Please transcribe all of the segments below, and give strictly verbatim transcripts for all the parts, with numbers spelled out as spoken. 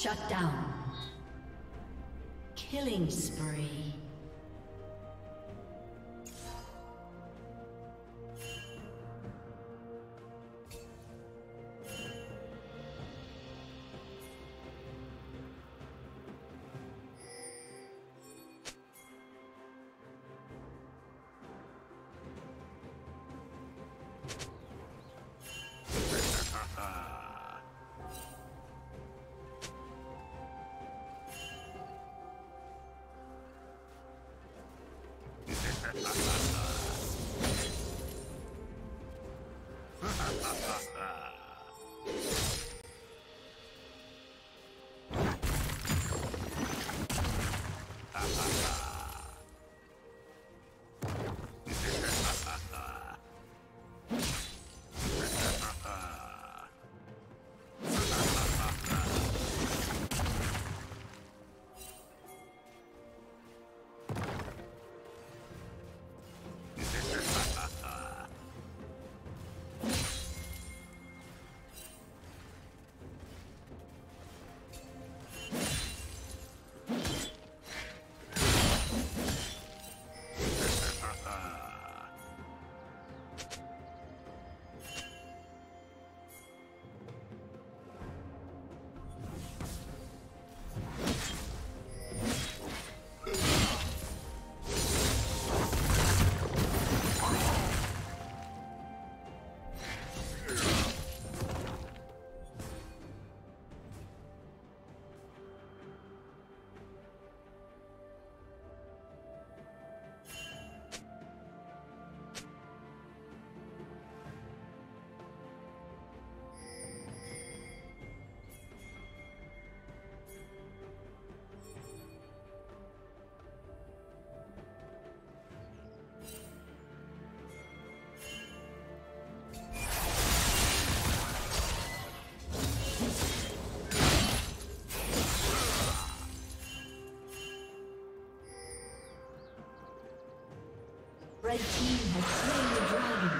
Shut down. Killing spree. Red team has slain the dragon.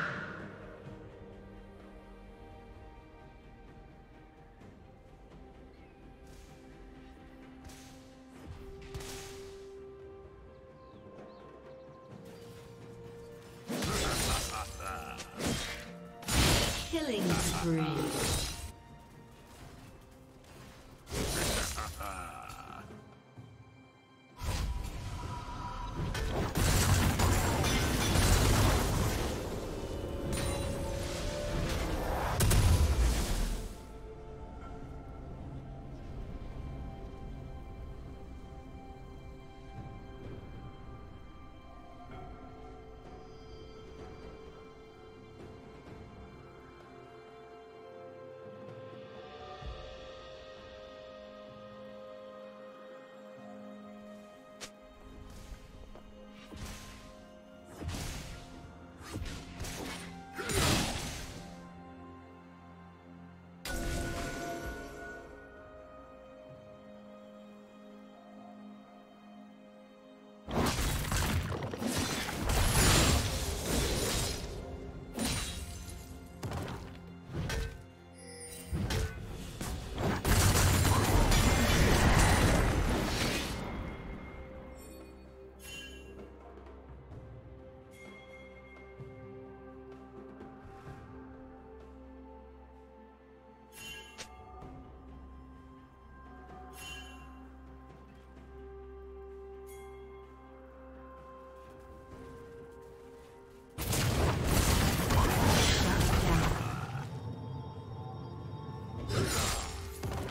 Killing spree.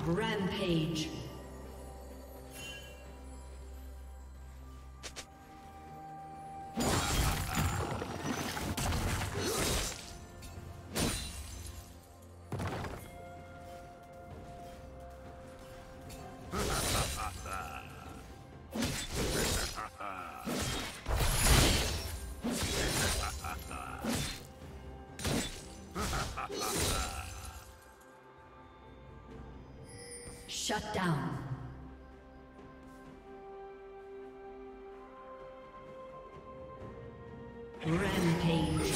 Rampage. Shut down. Rampage.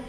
Red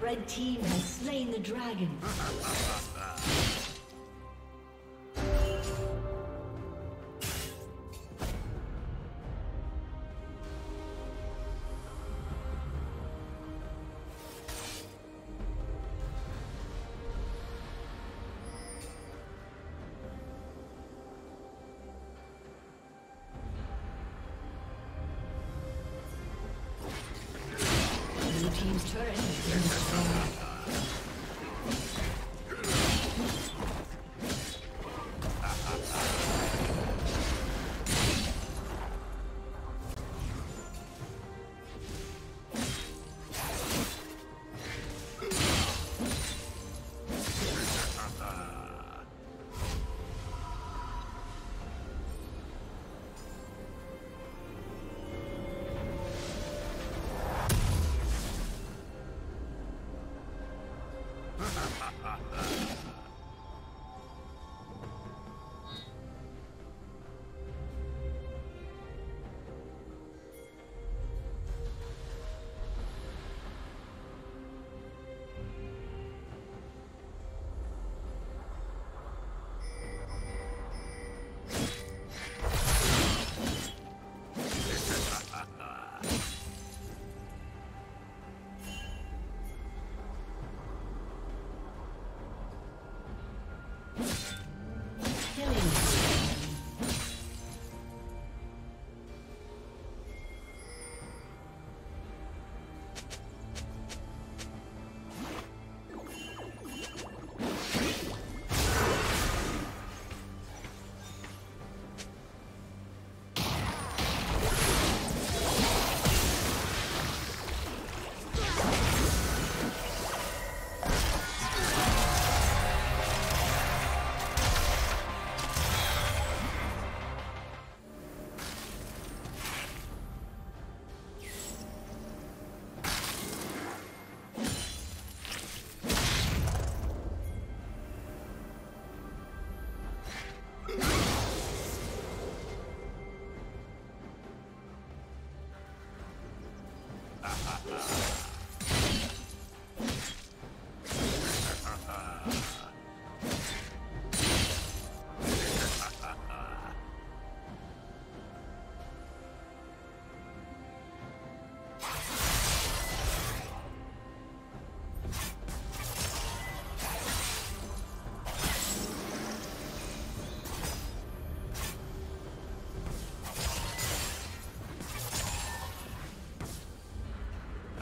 Red team has slain the dragon. Team's turret has been destroyed.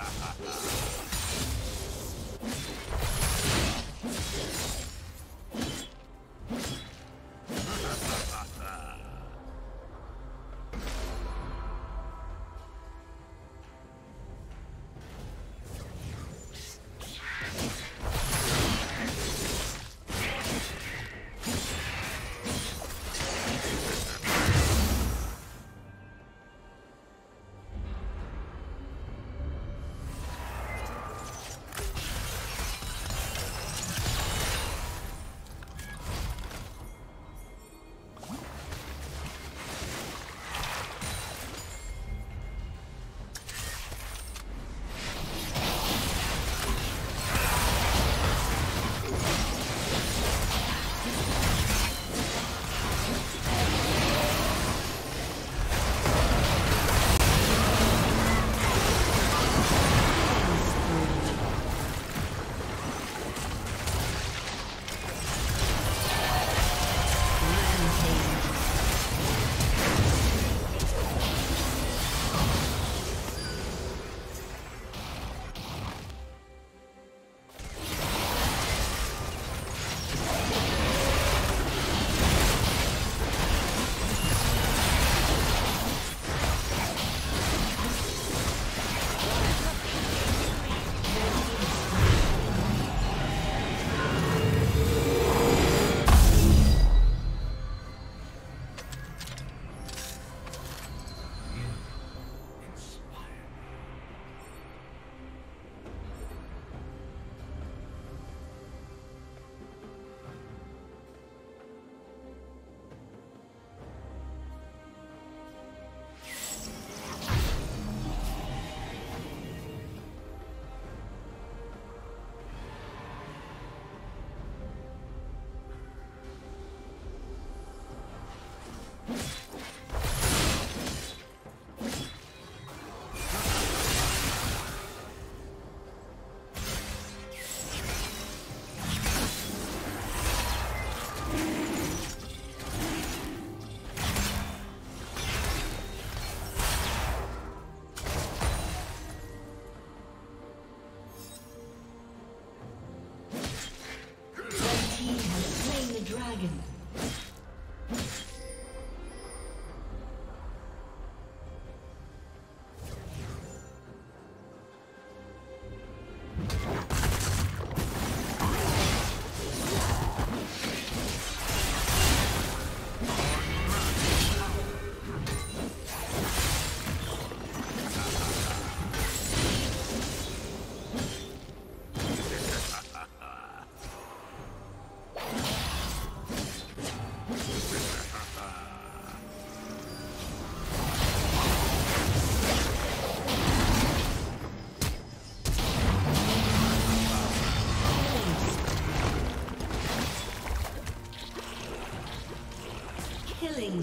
Ha ha. Killing